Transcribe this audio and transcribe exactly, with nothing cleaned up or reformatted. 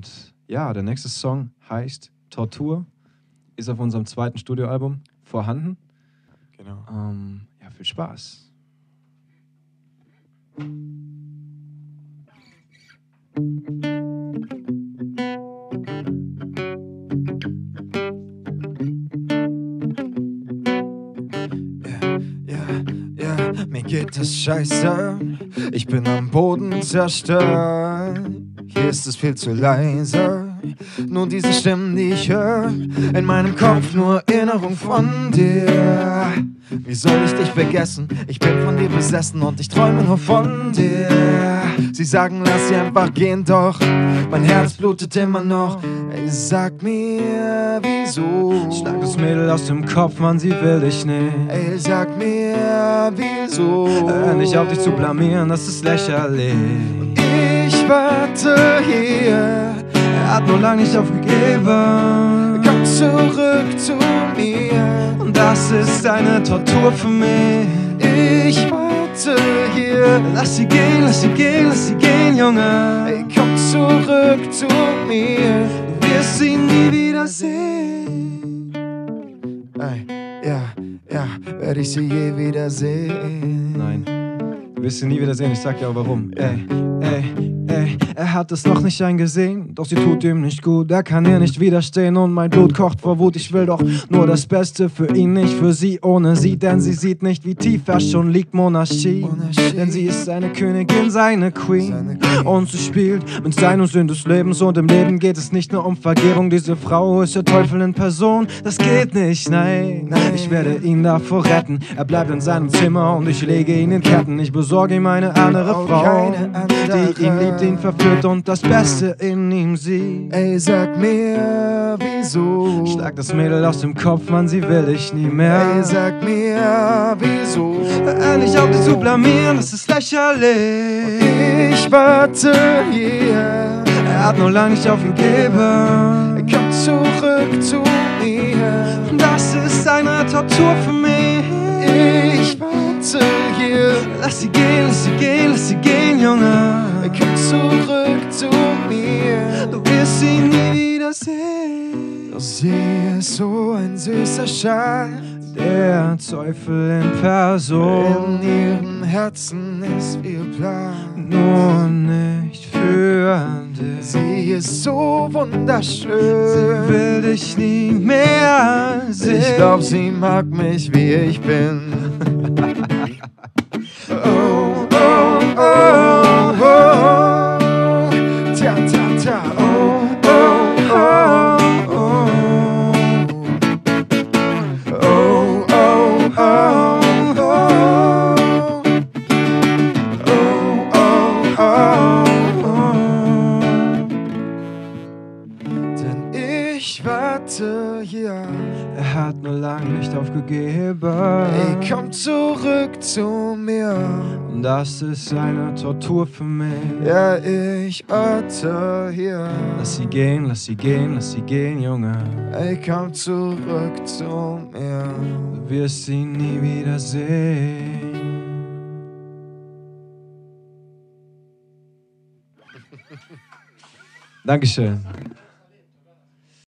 Und ja, der nächste Song heißt Tortur, ist auf unserem zweiten Studioalbum vorhanden. Genau. Ähm, ja, viel Spaß. Mir geht es scheiße, ich bin am Boden zerstört. Hier ist es viel zu leise, nur diese Stimmen, die ich höre. In meinem Kopf nur Erinnerung von dir. Wie soll ich dich vergessen? Ich bin von dir besessen und ich träume nur von dir. Sie sagen, lass sie einfach gehen, doch mein Herz blutet immer noch. Ey, sag mir, wieso? Schlag das Mädel aus dem Kopf, Mann, sie will dich nicht. Ey, sag mir, wieso? Hör nicht auf, dich zu blamieren, das ist lächerlich. Und ich warte hier, er hat nur lang nicht aufgegeben. Komm zurück zu mir, und das ist eine Tortur für mich. Ich warte hier, lass sie gehen, lass sie gehen, lass sie gehen, Junge. Ey, komm zurück zu mir, du wirst sie nie wiedersehen. Ey, ja, ja, werde ich sie je wiedersehen? Nein, du wirst sie nie wiedersehen, ich sag dir auch warum. Ey, ey. Ey, er hat es noch nicht eingesehen, doch sie tut ihm nicht gut, er kann ihr nicht widerstehen und mein Blut kocht vor Wut, ich will doch nur das Beste für ihn, nicht für sie ohne sie, denn sie sieht nicht, wie tief er schon liegt, Monarchie, Monarchie. Denn sie ist seine Königin, seine Queen, seine Queen, und sie spielt mit Sein und Sinn des Lebens und im Leben geht es nicht nur um Vergebung, diese Frau ist der Teufel in Person, das geht nicht, nein, nein, ich werde ihn davor retten, er bleibt in seinem Zimmer und ich lege ihn in Ketten, ich besorge ihm eine andere Frau, die ihn liebt, ihn verführt und das Beste in ihm sieht. Ey, sag mir, wieso? Schlag das Mädel aus dem Kopf, Mann, sie will dich nie mehr. Ey, sag mir, wieso? Hör nicht auf, dich zu blamieren, das ist lächerlich. Und ich warte hier, er hat nur lang nicht auf ihn gegeben. Komm zurück zu mir, das ist eine Tortur für mich. Ich warte hier, lass sie gehen, lass sie gehen, lass sie gehen, Junge. Komm zurück zu mir, du wirst sie nie wiedersehen. Doch sie ist so ein süßer Schatz, der Teufel in Person. In ihrem Herzen ist ihr Plan, nur nicht für dich. Sie ist so wunderschön, sie will dich nie mehr sehen. Ich glaub, sie mag mich, wie ich bin. Oh, oh, oh. Ich warte hier, er hat nur lang nicht aufgegeben. Ey, komm zurück zu mir, und das ist eine Tortur für mich. Ja, ich warte hier, lass sie gehen, lass sie gehen, lass sie gehen, Junge. Ey, komm zurück zu mir, du wirst sie nie wiedersehen. Dankeschön.